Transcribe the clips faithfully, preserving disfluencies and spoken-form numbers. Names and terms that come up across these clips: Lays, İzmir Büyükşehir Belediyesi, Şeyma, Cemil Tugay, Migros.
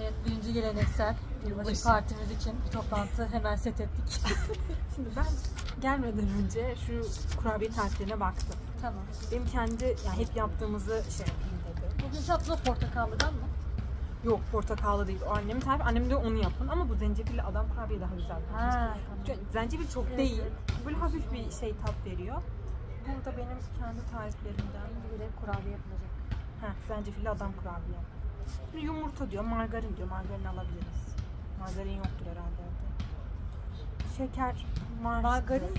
Evet, birinci geleneksel yılbaşı partimiz için bir toplantı hemen set ettik. Şimdi ben gelmeden önce şu kurabiye tariflerine baktım. Tamam. Benim kendi, yani hep yaptığımızı şey yapayım dedi. Bugün yaptığımız portakallıdan mı? Yok, portakallı değil. O annemin tarifi. Annem de onu yapın ama bu zencefilli adam kurabiye daha güzel. Ha, tamam. Zencefil çok evet, değil. Böyle hafif bir şey tat veriyor. Burada benim kendi tariflerimden biri kurabiye yapılacak. Heh, zencefilli adam kurabiye. Yumurta diyor, margarin diyor. Margarin alabiliriz. Margarin yoktur herhalde. Şeker, margarin. margarin.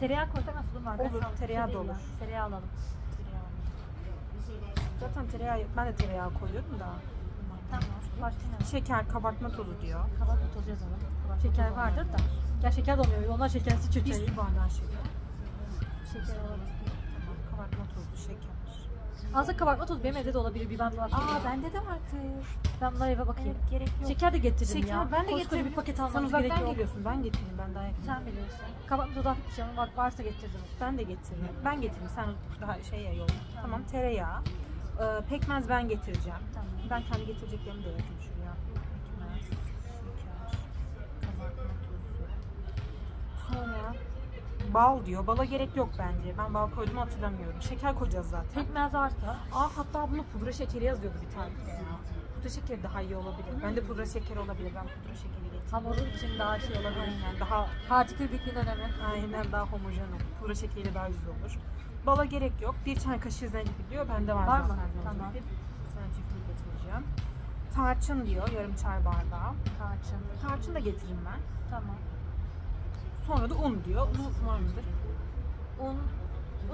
Tereyağı koysak nasıl olur? Margarin olur, tereyağı da olur. Tereyağı alalım. Tereyağı alalım. Zaten tereyağı, ben de tereyağı koyuyorum da. Tamam. Şeker, kabartma tozu diyor. Kabartma tozu yazalım. Kabartma şeker tozu vardır da. Ya şeker de olmuyor. Onlar şekersiz çöçeği. Bir bardağı şeker. Şeker alalım. Tamam, kabartma tozu, şeker. Aslında kabartma tozu benim evde de olabilir, bir ben de. Aa, bende de var kız. Ben bunlara eve bakayım. Evet, gerek yok. Şeker de getirdim şeker, ya. Ben de getirdim. Bir paket almam gerekiyor. Sen uzaktan geliyorsun, ben getireyim, ben daha yakın. Sen biliyorsun. Kabartma tozu hafif bir şey var, varsa getirdim. Ben de getireyim. Ben getireyim, sen daha şey ya yol. Tamam, tamam, tereyağı. Ee, pekmez ben getireceğim. Tamam. Ben kendi getireceklerimi de yapayım şuraya. Pekmez, şeker, kabartma tozu. Sonra... Bal diyor. Bala gerek yok bence. Ben bal koydum hatırlamıyorum. Şeker koyacağız zaten. Pekmez varsa. Aa, hatta bunu pudra şekeri yazıyordu bir tane. Pudra şekeri daha iyi olabilir. Hmm. Ben de pudra şekeri olabilir. Ben pudra şekeri getirdim. Hamurun için daha şey olabilir. Aynen. Daha harcıklı bir dönemi. Aynen, daha homojen olur. Pudra şekeri daha güzel olur. Bala gerek yok. Bir çay kaşığı zencefil diyor. Bende var. Var mı? Tamam. Zencefil getireceğim. Tarçın diyor. Yarım çay bardağı. Tarçın. Tarçın da getiririm ben. Tamam. Sonra da un diyor. Un var mıdır? Un,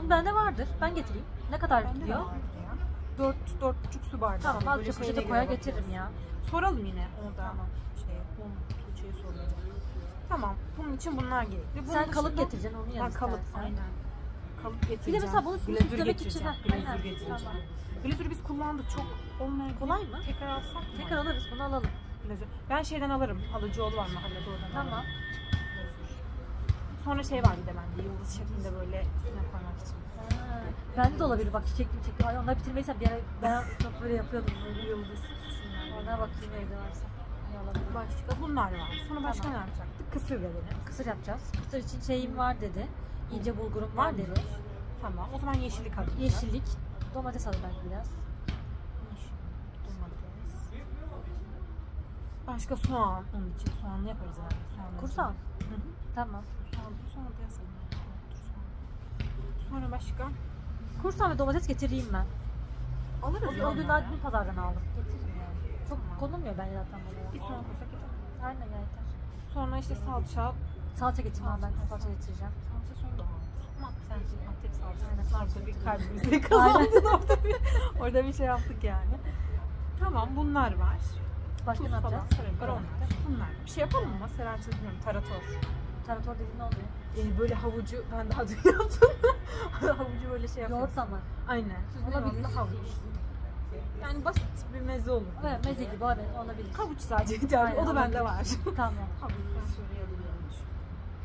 un bende vardır. Ben getireyim. Ne kadar gidiyor? Dört, dört buçuk su bardağı. Tamam, az çok poşete koyar getiririm ya. Soralım yine orada. Tamam. Şey, un, Tuğçe'ye soralım. Tamam, bunun için bunlar gerekli. Bunun sen kalıp getireceksin, onu yaz. Ben kalıp, aynen. Kalıp getireceğim. Bir de mesela bunu süslemek için. Glazür getireceğim. Glazürü biz kullandık, çok olmaya kolay mı? Tekrar alsak mı? Tekrar alırız, bunu alalım. Glazür. Ben şeyden alırım, Alıcıoğlu var mahallede, oradan alırım. Tamam. Sonra şey vardı bende, yıldız şeklinde böyle üstüne koymak için. Ha, bende de olabilir bak, çiçekli çiçekli. Onlar bitirmeysen bir ara ben çok böyle yapıyordum, böyle yıldız. Ona bakayım evde varsa. Başka bunlar var. Sonra başka tamam, ne yapacaktık? Kısır verelim. Kısır yapacağız. Kısır için şeyim var dedi. İnce bulgurum var dedi. Tamam, o zaman yeşillik alacağız. Yeşillik. Domates alır belki biraz. Başka soğan, onun için soğanlı yaparız yani. Kursan. Tamam. Soğan piyasada. Sonra başka? Kursan ve domates getireyim ben. Alırız. O gün daha dün pazardan aldım. Getiririm yani. Çok konulmuyor bence zaten buraya. Bir soğan kursak yeter. Aynen yeter. Sonra işte salça. Salça getireyim ben. Salça getireceğim. Salça sonra da ama sen tek salça. Salça bir kalbimizi kazandı. Orada bir şey yaptık yani. Tamam, bunlar var. Başka tuz ne yapacağız? Falan, bunlar. Bir şey yapalım mı? Serapçı bilmiyorum. Tarator. Tarator dediğin ne oluyor? Yani böyle havucu, ben daha dün yaptım. Havucu böyle şey yapıyoruz. Yoğurt ama. Aynen. Olabilir. Havuç. Yani basit bir meze olur. Evet, meze gibi olabilir. Havuç sadece. Aynen, o da bende var. Tamam. Havuç.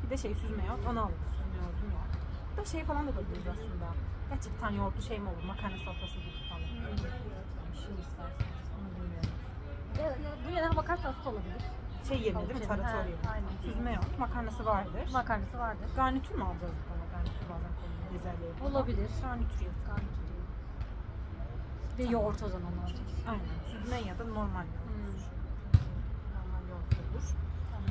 Bir de şey, süzme yoğurt. Onu aldım. Süzme yoğurdum ya. Bir de şey falan da koyuyoruz aslında. Gerçekten yoğurtlu şey mi olur? Makarna salatası gibi falan. Bir şey istersen. Dünyada makarnası olabilir. Şey yemedi değil mi? Tarator yemedi. Süzme yok. Makarnası vardır. Makarnası vardır. Garnitür mü alacağız bu konuda? Garnitür bazen koyuyor. Bezelye yapalım. Olabilir. Garnitür yok. Garnitür yok. Ve yoğurt o zaman alacağız. Aynen. Süzme ya da normal yoğurt. Hmm. Normal yoğurt olur. Tamam.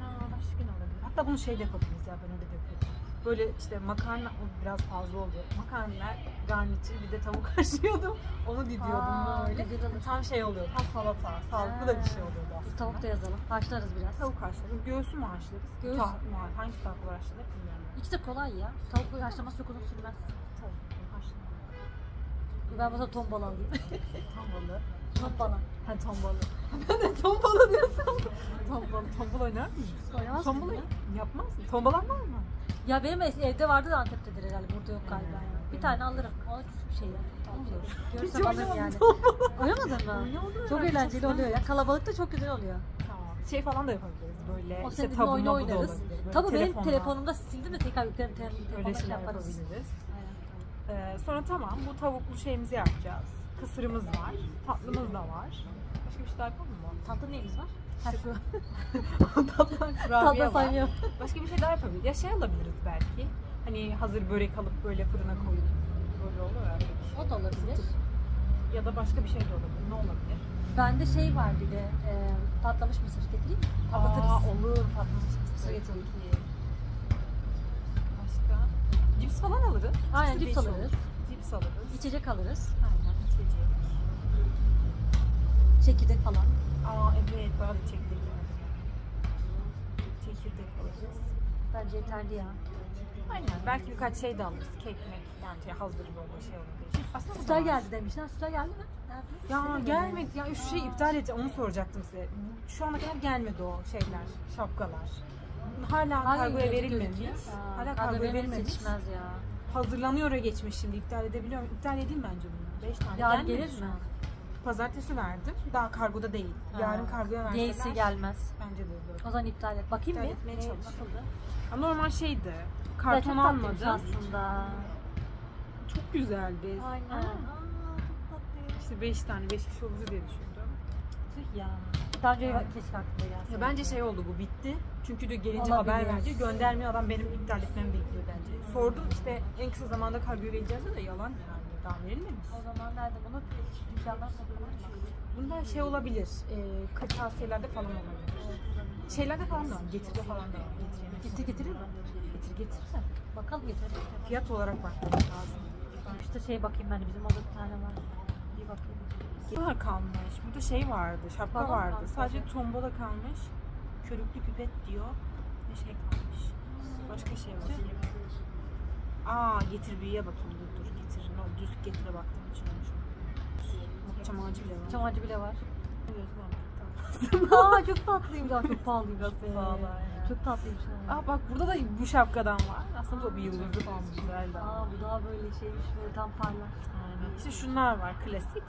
Sonra başka ne olabilir? Hatta bunu şeyde yapabiliriz ya, ben öyle de yapıyorum. Böyle işte makarna biraz fazla oluyor. Makarna, garnitür, bir de tavuk haşlıyordum. Onu didiyordum böyle. Tam şey oluyor. Tam salata, sağlıklı da bir şey oluyordu aslında. Tavuk da yazalım. Haşlarız biraz. Tavuk haşlarız. Göğsü mü haşlarız? Göğsü mü? Hangi tavukla haşlanır bilmiyorum. İkisi de kolay ya. Tavuk haşlaması çok uzun sürmez. Tavuk haşlanır. Ben mesela ton balı alayım. Ton balı. Ton balı. Ha, ton balı. Ben de ton balı diyorsam. Ton balı. Ton balı oynar mıyız? Oynamaz mı? Ton balı yapmaz mı? Ton balı anlar mı? Ya benim evde vardı da Antep'tedir herhalde, burada yok galiba yani. Bir tane alırım. Ona küçük bir şey ya. Görsem alırım yani. Oynamadın mı? Çok eğlenceli oluyor ya. Kalabalık da çok güzel oluyor. Tamam. Şey falan da yapabiliriz böyle. O işte tabu oyunu oynarız. Tabu benim telefonumda sildim de tekrar yüklerim telefonumda yaparız. Ee, sonra tamam, bu tavuklu şeyimizi yapacağız. kısırımız var, tatlımız da var. Başka bir şey daha yapalım mı? Tatlı neyimiz var? Her şey. Tatlı kurabiye var. Başka bir şey daha yapabiliriz. Ya şey alabiliriz belki. Hani hazır börek alıp böyle fırına koyup böyle olur ya. O da olabilir. Ya da başka bir şey de olabilir. Ne olabilir? Bende şey var bir de e, patlamış mısır getireyim mi? Patlatırız. Aa, olur, patlamış mısır getireyim. Başka? Cips falan alırız. Aynen, cips alırız. Cips alırız. İçecek alırız. Aynen, içecek. Çekirdek falan. Aa evet, bana da çekirdek alırız. Çekirdek alırız. Bence yeterli ya. Aynen, belki birkaç şey de alırız. Kek, mek, yani hazır böyle şey alırız. Aslında sütler geldi demişler. Sütler geldi mi? Ya gelmedi. Ya üç şey iptal edeceğim. Onu soracaktım size. Şu ana kadar gelmedi o şeyler, şapkalar. Hala kargoya verilmemiş. Hala kargoya verilmemiş. Hazırlanıyor ya, geçmiş şimdi. İptal edebiliyor muyum? İptal edeyim bence bunu. Beş tane gelmedi. Gelir mi? Pazartesi verdim. Daha kargoda değil. Ha. Yarın kargoya verseler. Y'si gelmez. Bence de öyle. O zaman iptal et. Bakayım mı? İptal etmeye çalışıldı. Ama normal şeydi. Karton almadım. Aslında. Çok güzeldi. Aynen. Aa. İşte beş tane, beş kişi olurdu diye düşündüm. Tüh ya. Daha önce keşke aklıma gelsin. Ya bence şey oldu, bu bitti. Çünkü de gelince olabilir, haber verdi. Göndermiyor adam, benim iptal etmemi bekliyor bence. Sordum işte en kısa zamanda kargoya vereceğiz de yalan yani. Daha verilmemiş. O zaman nerede bunu? Dükkanlar satılıyor mu? Bunlar şey olabilir. E, kırtasiyelerde falan olabilir. Şeylerde falan da getirce falan da getireyim. Getir getirir mi? Getir getirirsen. Bakalım getirir. Fiyat olarak bakmak lazım. İşte şey bakayım ben de, bizim orada bir tane var. Bunlar kalmış. Burada şey vardı, şapka Balon vardı. Kalmış. Sadece tombola kalmış. Körüklü küpet diyor. Ne şey kalmış. Başka şey var. Aa, getir büyüye bakayım. Dur dur getir. No, düz getire baktım için olmuş. Çam ağacı bile var. Çam ağacı bile var. Aa, çok tatlıyım. Daha çok pahalıyım. Çok tatlıyım. Aa, bak burada da bu şapkadan var. Aslında bu bir yıldızlı falan güzeldi. Aa, bu daha böyle şeymiş, böyle tam parlak. Aynen. İşte şunlar var, klasik.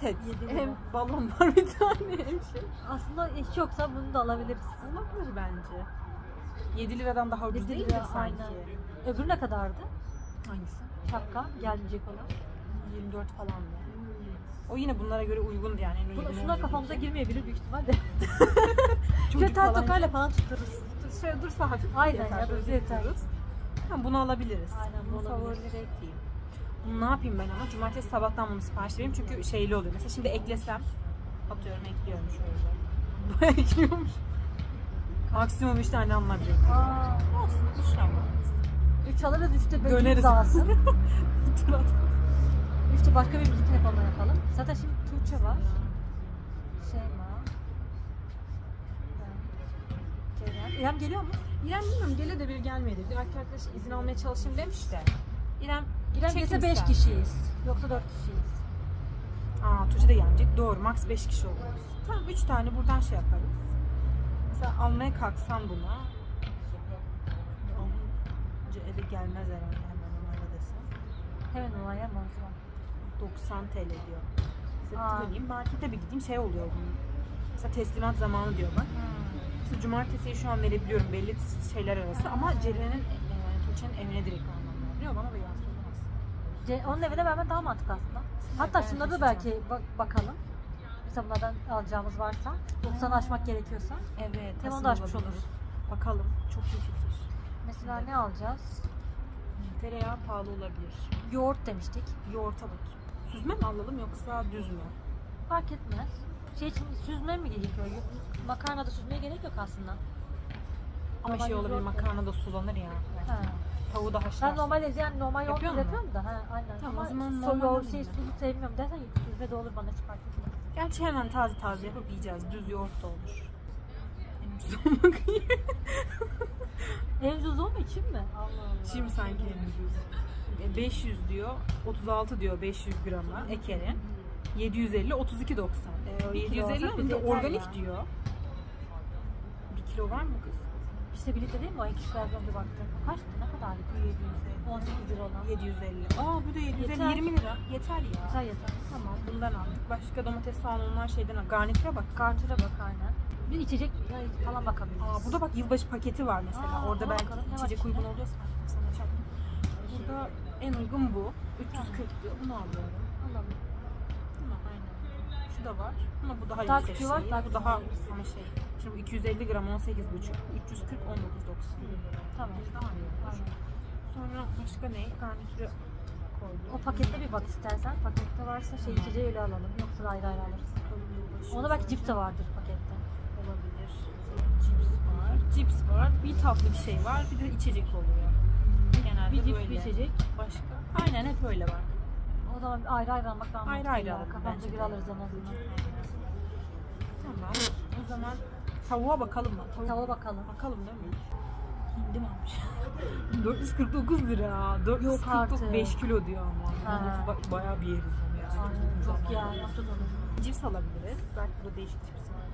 Set. Hem balon var bir tane, hem şey. Aslında hiç yoksa bunu da alabiliriz. Olabilir bence. yedi liradan daha ucuz değil mi sanki? Öbürü ne kadardı? Hangisi? Şapka, gelmeyecek olan. yirmi dört falan mı? O yine bunlara göre uygundu yani. Bu, şunlar kafamıza girmeyebilir büyük ihtimalle. Şöyle tel tokayla falan tutarız. Şöyle dursa hafif. Aynen yeter, ya böyle yeter. Yani bunu alabiliriz. Aynen, bunu favorileri ekleyeyim. Bunu ne yapayım ben ama? Cumartesi sabahtan bunu sipariş vereyim çünkü şeyli oluyor. Mesela şimdi eklesem, atıyorum ekliyorum şöyle. Bayağı ekliyormuş. Maksimum üç tane alınabiliyor. Aaa, olsun üç tane alırız. üç alırız, üçte böyle imzasın. üçte başka bir müzik telefonla yapalım. Zaten şimdi Tuğçe var. Şeyma. İrem. İrem geliyor mu? İrem bilmiyorum, gele de bir gelmedi. Bir arkadaş izin almaya çalışayım demiş de. İrem İrem gelse beş kişiyiz. Yoksa dört kişiyiz. Aa, Tuğçe de gelecek. Doğru. Max beş kişi oluyoruz. Tamam, üç tane buradan şey yaparız. Mesela almaya kalksam buna. Alınca eve gelmez herhalde. Hemen onlara desem. Hemen olaya mantıma. doksan TL diyor. Mesela döneyim. Markete bir gideyim. Şey oluyor bunun. Mesela teslimat zamanı diyor bak. Mesela cumartesiyi şu an verebiliyorum. Belli şeyler arası. Ha. Ama Ceren'in, e, Tuğçe'nin evine direkt anlamıyor. Biliyor, bana da yansıyor. Onun evine vermen daha mantıklı aslında. Hatta şunları da belki bak bakalım. Mesela bunlardan alacağımız varsa, doksanı açmak gerekiyorsa. Evet. Hem onu da açmış oluruz. Bakalım. Çok iyi fikir. Mesela evet, ne alacağız? Tereyağı pahalı olabilir. Yoğurt demiştik. Yoğurta bakayım. Süzme mi alalım yoksa düz mü? Fark etmez. Şey için süzme mi gerekiyor? Makarnada süzmeye gerek yok aslında. Ama normal şey olabilir, makarnada sulanır ya. He. Tavuğu da haşlarsın. Ben normal evde yani normal yoğurt yapıyorum da. Ha, aynen. Tamam, ama o zaman normal yoğurt şey, sulu sevmiyorum dersen süzme de olur, bana hiç fark etmez. Gerçi hemen taze taze yapıp yiyeceğiz. Düz yoğurt da olur. En ucuz olmak iyi. En ucuz olmak için mi? Allah Allah. Şimdi sanki en ucuz. beş yüz diyor. otuz altı diyor beş yüz grama. Ekeri. yedi yüz elli, otuz iki doksan. E, yedi yüz elli mi? Organik ya diyor. bir kilo var mı kız? İşte bir litre değil mi? O iki kilo az önce baktım. Kaç lira? Ne kadar? yedi yüz elli. on sekiz lira olan. yedi yüz elli. Aa, bu da yedi yüz elli. Yeter. yirmi lira. Yeter ya. Yeter yeter. Tamam, bundan aldık. Başka domates, soğan, onlar şeyden al. Garnitüre bak. Garnitüre bak, aynen. Bir içecek falan bakabiliriz. Aa, burada bak yılbaşı paketi var mesela. Aa, orada belki bakalım, içecek uygun oluyorsa. Sana çarptım. Burada en uygun bu. üç yüz kırk lira. Bunu alıyorum. Alalım. Şu da var ama bu daha yüksek şey. Bu daha ama şey. Şimdi bu iki yüz elli gram on sekiz buçuk, üç yüz kırk on dokuz doksan. Tamam. Daha iyi olur. Sonra başka ne? Garnitürü koydum. O pakette bir bak istersen. Pakette varsa şey içeceği öyle alalım. Yoksa ayrı ayrı alırız. Ona bak, cips de vardır pakette. Olabilir. Cips var. Cips var. Bir tatlı bir şey var. Bir de içecek oluyor. Genelde bir cips, böyle. Bir içecek. Başka. Aynen hep öyle var. O zaman ayrı ayrı almak daha ayrı ayrı alalım. Kafamıza göre alırız en azından. Tamam. O zaman tavuğa bakalım mı? Tavuğa, tavuğa bakalım. Bakalım değil mi? Hindi mi almış? dört yüz kırk dokuz lira. dört yüz kırk beş kilo diyor ama. Yani bayağı bir yeriz onu yani. Aynen. Çok ya. Cips alabiliriz. Belki burada değişik cips var.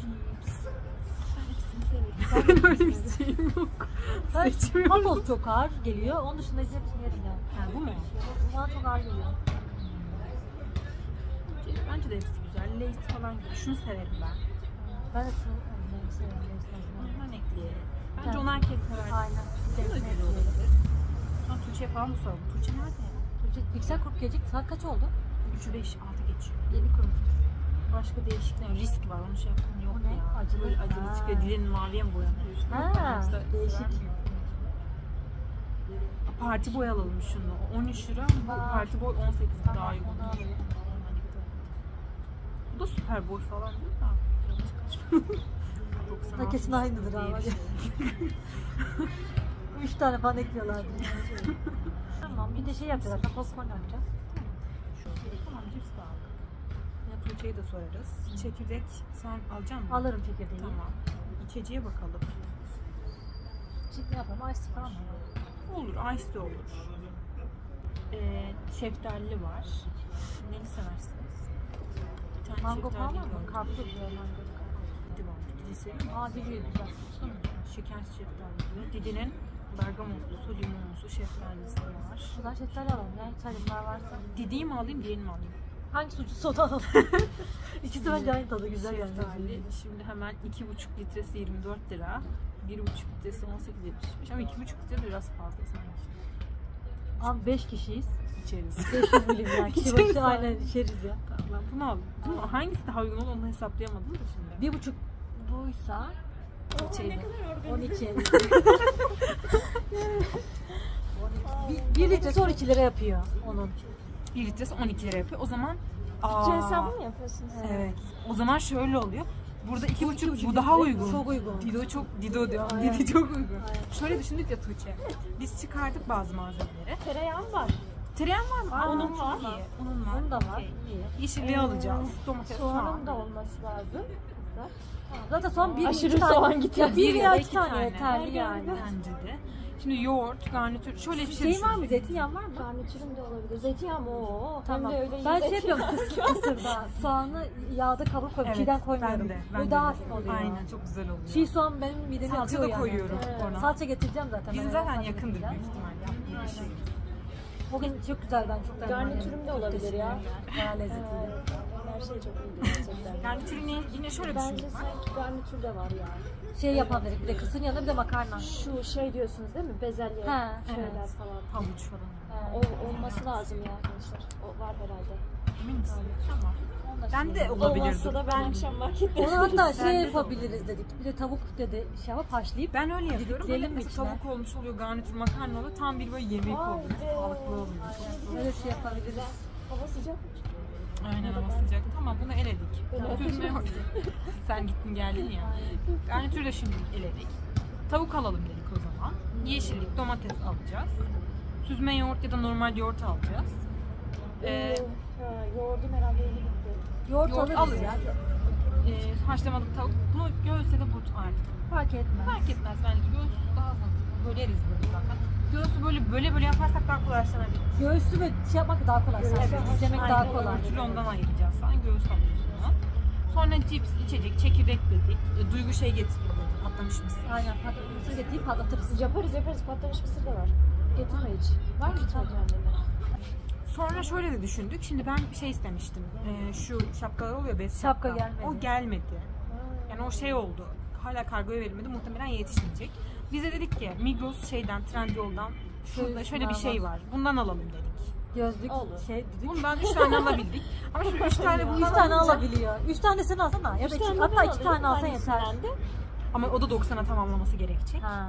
Cips. Ben hepsini seviyorum. Ben öyle bir şeyim yok. Papos çok ağır geliyor. Onun dışında hepsini yerim yani. Bu mu? Bana çok ağır geliyor. Bence de hepsi güzel. Lays falan gibi. Şunu severim ben. Ben de şunu severim. Ondan ekleyelim. Bence onu herkes sever. Aynen. Bu da güzel olabilir. Sonra Tuğçe'ye falan da soralım. Tuğçe nerede? Bilgisayar kurup gelecek. Saat kaç oldu? üçü beş altı geçiyor. Yeni kurmuştur. Başka değişik ne var? Risk var. Onu şey yapmam yok ya. Acılı, acılı çıkıyor. Dilin maviye mi boyanıyor? Ha, değişik. Parti boy alalım şunu. on üç lira. Aa, parti boy on sekiz daha iyi olur. Bu da süper boy falan değil mi? Bu da kesin aynıdır abi. üç tane falan ekliyorlardı. Tamam, bir de şey yapacağız. Tapas falan yapacağız. Tamam, cips de aldık. Ya Tuğçe'yi de sorarız. Çekirdek sen alacak mısın? Alırım çekirdeği. Tamam. İçeceğe bakalım. Çek ne yapalım? Ice falan mı? Olur, ice de olur. Ee, şeftalli var. Neli seversiniz? Mango falan var mı? Karpuz oluyor mango. Aa, dili güzel. Şekersiz şeftalli. Dilinin bergamotlusu, limonlusu, şeftalisi var. Şuradan şeftali alalım ya, hiç halimler varsa. Dediği mi alayım, diğerini mi alayım? Hangisi ucuz? Soda alalım. İkisi bence aynı tadı, güzel yani. Şimdi hemen iki buçuk litresi yirmi dört lira, bir buçuk litresi on sekiz yetmiş beş ama iki buçuk litre biraz fazla sanki. Abi beş kişiyiz. İçeriz. beş yüz milim yani. Kişi başı aynen içeriz ya. Tamam, bunu alalım. Bunu hangisi daha uygun olur onu hesaplayamadım da şimdi. bir buçuk buysa... on iki. bir litresi on iki lira yapıyor onun. bir litresi on iki lira yapıyor. O zaman aa, hesabı mı yapıyorsunuz? Evet. evet. O zaman şöyle oluyor. Burada iki buçuk bu daha uygun. Çok uygun. Dido çok Dido diyor. Aynen. Didi çok uygun. Aynen. Şöyle düşündük ya Tuğçe. Biz çıkardık bazı malzemeleri. Tereyağım var. Tereyağım var mı? Aa, onun var. İyi. Onun var. Onun da var. İyi. Yeşilliği ee, alacağız. Domates, soğanın da olması lazım. Zaten son bir aşırı iki soğan gitti. Bir ya iki tane yeterli yani. Bence de. Şimdi yoğurt, garnitür, şöyle bir şey. Şey var mı? Zeytinyağı var mı? Garnitürüm de olabilir. Zeytinyağı mı? Oo. Tamam. Ben, öyle ben şey yapıyorum. Kısır kısırda. Soğanı yağda kavurup koyup çiğden evet, koymuyorum. Ben de. Ben o daha hafif oluyor. Aynen çok güzel oluyor. Çiğ soğan benim midemi atıyor yani. Salça da koyuyorum evet. ona. Salça getireceğim zaten. Bizim zaten yakındır büyük ihtimalle. Bugün çok güzel ben çok beğendim. Garnitürüm de olabilir ya. Daha lezzetli. Her şey çok iyi gerçekten. Garnitürü yine şöyle düşünün. Bence sanki garnitür de var yani. Şey yapabiliriz bir de kısırın yanında bir de makarna. Şu şey diyorsunuz değil mi? Bezelye şeyler evet. falan. Havuç falan. Ha, o olması lazım ya arkadaşlar. O var herhalde. Emin misin? Tamam. Ben de olabilirdim. Olmazsa da ben akşam markette. Onu hatta şey yapabiliriz dedik. Bir de tavuk dedi şey ama haşlayıp. Ben öyle yapıyorum. Tavuk olmuş oluyor, garnitür makarna oluyor. Tam bir böyle yemek oldu. Sağlıklı oluyor. Öyle şey yapabiliriz. Hava sıcak mı? Aynen ama sıcak. Tamam bunu eledik. Sen gittin geldin ya. Garnitürü de şimdi eledik. Tavuk alalım dedik o zaman. Yeşillik, domates alacağız. Süzme yoğurt ya da normal yoğurt alacağız. Ee, yoğurdu herhalde yeni bitti. Yoğurt, yoğurt alırız. Ee, haşlamadık tavuk. Bunu göğüs ya da but artık. Fark etmez. Fark etmez. Bence göğüs daha fazla böleriz böyle zaten. Göğsü böyle böyle böyle yaparsak daha kolay sanabilir. Göğsü böyle şey yapmak daha kolay sanabilir. Evet. Yemek daha kolay. Aynen. Ötürü ondan ayıracağız sana. Göğüs alıyoruz ona. Sonra cips, içecek, çekirdek dedik. Duygu şey getiriyor dedi. Patlamış mısır. Aynen patlamış mısır getirip patlatırız. Yaparız yaparız. Patlamış mısır da var. Getirme hiç. Var mı hiç annemden? Sonra şöyle de düşündük. Şimdi ben bir şey istemiştim. Ee, şu şapkalar oluyor bez şapka. Şapka gelmedi. O gelmedi. Yani o şey oldu. Hala kargoya verilmedi. Muhtemelen yetişmeyecek. Bize dedik ki Migros şeyden, Trendyol'dan şurada şöyle bir şey var. Bundan alalım dedik. Gözlük olur. Şey düdük. Bunu ben üç tane alabildik. Ama şimdi üç tane bundan üç tane alabiliyor. üç tane sen alsana. Ya da iki, hatta iki tane alsan yeter. Ama o da doksana tamamlaması gerekecek. Ha.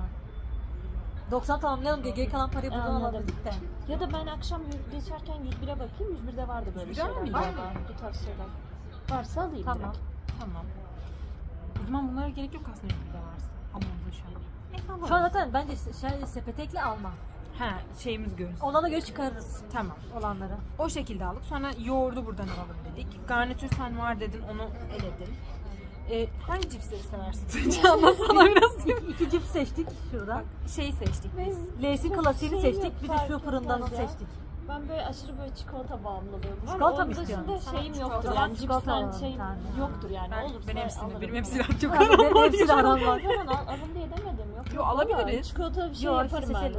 doksan tamamlayalım diye geri kalan parayı buradan alabildik de. Ya da ben akşam geçerken yüz bire bakayım. yüz birde vardı böyle şeyler. yüz bire mi? Var mı? Bu tarz şeyler. Varsa alayım. Tamam. Direkt. Tamam. O zaman bunlara gerek yok aslında yüz birde varsa. Almamızda şu an. E, tamam. Şu an zaten bence şey, sepetekle alma. He, şeyimiz görürüz. Olana göre çıkarırız. Tamam. Olanları. O şekilde aldık. Sonra yoğurdu buradan alalım dedik. Garnitür sen var dedin, onu eledim. Ee, hangi cipsleri seversin? Canla sana biraz diyeyim. İki cips seçtik şuradan. Bak, şeyi seçtik biz. L'si klasiğini seçtik. Bir de şu fırındanı seçtik. Ben böyle aşırı böyle çikolata bağımlılığım var. Çikolata mı istiyorsun? Onda şeyim yoktur yani. Cipsler şeyim yoktur yani. Olursa benim hepsini. Benim hepsini çok aram var. Benim hepsini aram var. Alın diye demedim. Yok, yok alabiliriz. Çikolata bir şey yaparım ben zaten.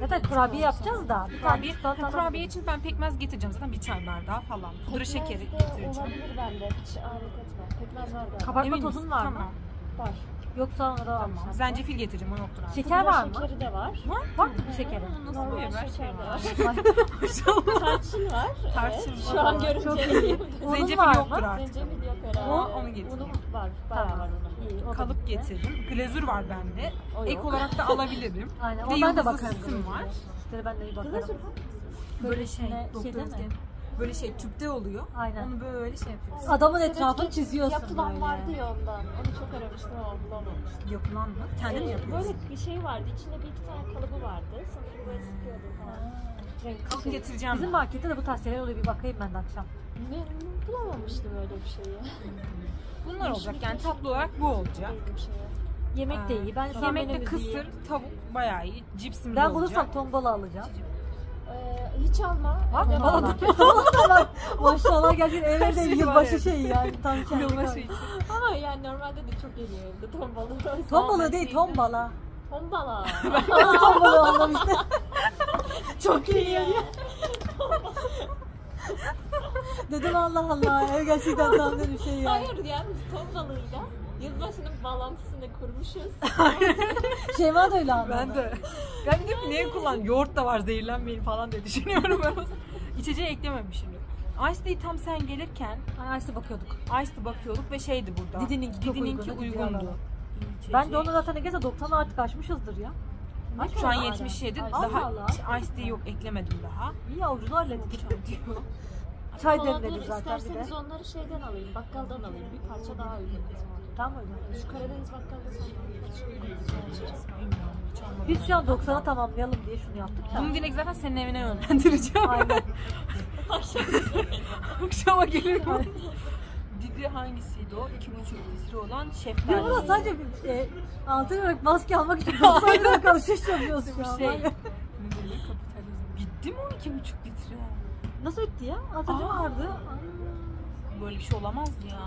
Zaten kurabiye yapacağız da. Kurabiye, ha, kurabiye için ben pekmez getireceğim zaten, bir çay bardağı falan. Pudra şekeri getireceğim. Olabilir bende, hiç ağırlık etme. Pekmez var galiba. Kabartma tozun var mı? Tamam. Var. Yoksa onu da almam. Tamam. Zencefil getireceğim, o yoktur. Şeker var mı? Şekeri de var. Var. Var mı bu şekeri? Nasıl böyle? Şeker de var. Tarçın var. Tarçın var. Şu an görüntüleyeyim. Zencefil yoktur artık. Zencefil yok herhalde. Onu getireyim. Unum var. Bayağı var. İyi, kalıp getirdim. Glazür var bende. Ek olarak da alabilirim. Aynen. Ondan da bakarım. Var. İşte ben de iyi bakarım. Glazür böyle, böyle şey, doktor Özge. Böyle şey tüpte oluyor. Aynen. Onu böyle şey yapıyorsun. Adamın etrafını evet, çiziyorsun. Yapılan vardı ya ondan. Onu çok aramıştım ama bulamamıştım. Yapılan mı? Kendin mi yapıyorsun? Böyle bir şey vardı. İçinde bir iki tane kalıbı vardı. Sanırım böyle sıkıyordum falan. Kalıp şey, getireceğim. Bizim ben. Markette de bu tarz şeyler oluyor. Bir bakayım ben de akşam. Ben bulamamıştım öyle bir şeyi. Bunlar olacak yani, tatlı olarak bu olacak. Yemek de iyi. Ben yemekte kısır, tavuk bayağı iyi. Cipsimiz olacak. Ben bulursam tombola alacağım. Ee, hiç alma. Tombola da var. Maşallah gerçekten evde de yılbaşı şeyi yani. Tam yılbaşı için. Ama yani normalde de çok geliyor evde tombola. Tombola değil, tombala. Tombala. Tombala anlamıştım. Çok iyi ya. Dedim Allah Allah, ev gerçekten tam bir şey ya. Hayır ya, biz tombalığıyla yılbaşının bağlantısını kurmuşuz. Şeyma da öyle anladı. Ben de. Ben dedim niye kullan? Yoğurt da var, zehirlenmeyin falan diye düşünüyorum. İçeceği eklememişim. Ice'de tam sen gelirken Ice'de bakıyorduk. Ice'de bakıyorduk ve şeydi burada. Didininki çok uygundu. uygundu. Ben de onu zaten ne gelse doksanı artık aşmışızdır ya. Ne şu an yetmiş yedi. Daha Ice'de yok, eklemedim daha. İyi yavrularla gideceğim diyor. Çay demledim zaten bir de. Onları şeyden alayım, bakkaldan alayım. Bir parça daha uygun. Tamam mı? Şu Karadeniz bakkalda sonra biz şu an doksana tamamlayalım diye şunu yaptık. Bunu direkt zaten senin evine yönlendireceğim. Aynen. Akşama gelir mi? Didi hangisiydi o? iki buçuk litre olan şeftali. Ya burada sadece e, altın olarak maske almak için doksan lira alışveriş yapıyorsun şu an. Ne diyor? Kapitalizm. Bitti mi o iki buçuk litre? Nasıl bitti ya? Atacım vardı. Böyle bir şey olamaz ya.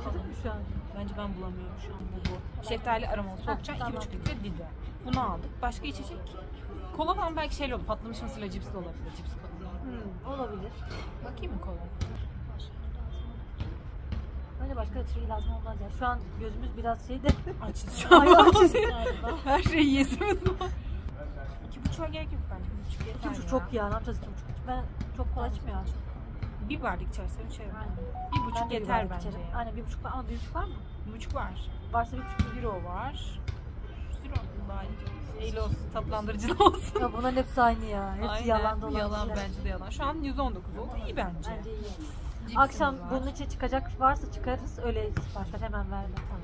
Okudun mu şu an? Bence ben bulamıyorum şu an bu bu. Şeftali aromalı sokacağım. iki buçuk tamam. Litre dilde. Bunu aldık. Başka içecek? Kola falan belki şeyle olur. Patlamış mısırla cipsli olabilir. Cips olabilir. Hmm, olabilir. Bakayım mı kola? Bence başka da şey lazım olmaz ya. Şu an gözümüz biraz şeyde. Açız şu an. Açız. Her şeyi yesimiz var. iki buçuğa gerek yok bence. iki buçuk çok ya. Ne yapacağız iki buçuk? Ben çok kolay içmiyorum. Bir bardak içersen içerim. Bir buçuk yeter bence. Aynen bir buçuk var ama bir buçuk var mı? Bir buçuk var. Varsa bir buçuk euro var. Euro daha iyi. Eyle olsun, tatlandırıcı da olsun. Ya bunların hepsi aynı ya. Hepsi aynen, yalan dolan. Yalan şeyler. Bence de yalan. Şu an yüz on dokuz oldu. İyi bence. Bence iyi. Cipsimiz akşam var. Bunun içe çıkacak varsa çıkarız. Öyle siparişler hemen verme. Tamam.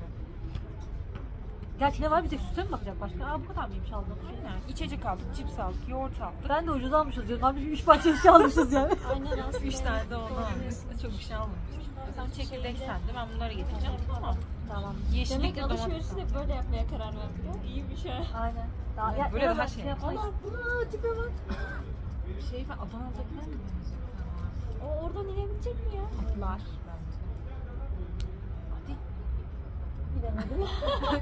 Gerçi ne var, bir tek süse mi bakacak başka? Aa bu kadar mıymış aldığım şey? Aynen. İçecek aldık, cips aldık, yoğurt aldık. Ben de ucuz almışız diyorum. Abi üç parça bir şey almışız yani. Aynen aslında. üç tane de onu almışız. Çok bir şey almamışız. Sen çekirdek sende, ben bunları getireceğim. Tamam. Tamam. Yeşillik demek de alışverişini de böyle yapmaya karar verdik. İyi bir şey. Aynen. Daha, yani ya, böyle daha şey. Allah buna tipe bak. Şey falan, Adana'dakiler mi? O oradan inebilecek mi ya? Atlar.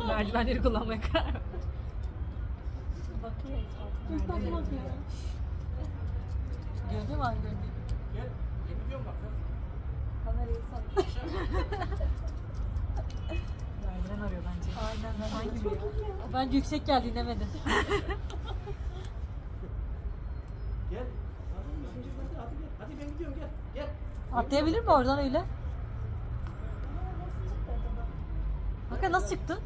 Merdivenleri kullanmaya karar verdim. Bakıyor etrafına. Gözü var gözü. Gel, yapabiliyor musun bakalım? Kamerayı sat. Merdiven arıyor bence. Aynen ben. Çok iyi. Bence yüksek geldi, inemedim. Gel. Atlayabilir mi oradan öyle? Bakın nasıl çıktı?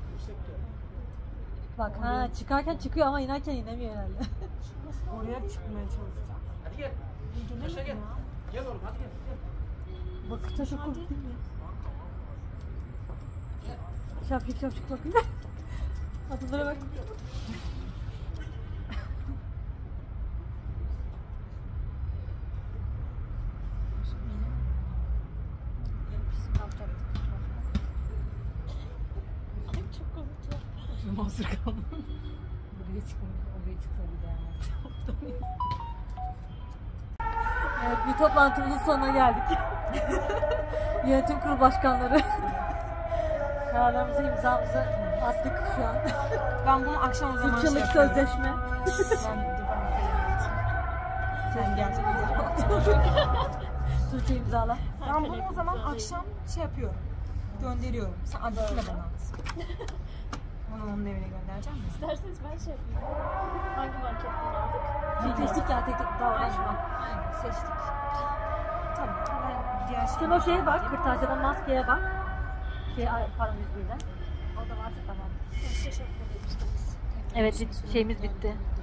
Bak ha, çıkarken çıkıyor ama inerken inemiyor herhalde. Oraya çıkmaya çalışacağım. Hadi gel. Aşağı gel. Gel oğlum hadi gel. Bakır taşı kurt değil mi? Şapşık şapşık bakın. Atıllara bak. Mahsur kaldım. Buraya çıkmadım. Oraya çıksa bir değerlendirdim. Evet, bir toplantımızın sonuna geldik. Yönetim kurulu başkanları. Kararlarımızı, imzamızı attık şu an. Ben bunu akşam o zaman şey yapıyorum. Üç yıllık sözleşme. Sen gerçekten imzala. Türkçe imzala. Ben bunu o zaman akşam şey yapıyorum. Gönderiyorum. Sen adresini bana at. Onu onun evine göndereceğim mi? İsterseniz ben şey yapayım. Hangi marketten aldık? Şey, seçtik ya, tek tek davranışma. Aynen, seçtik. Tamam, ben diğer şeyi... Sen o şeye bak, kırtasiyeden maskeye bak. Şey, param yüzüğüyle. O da varsa tamam. Teşekkür ederiz. Evet, şeyimiz bitti.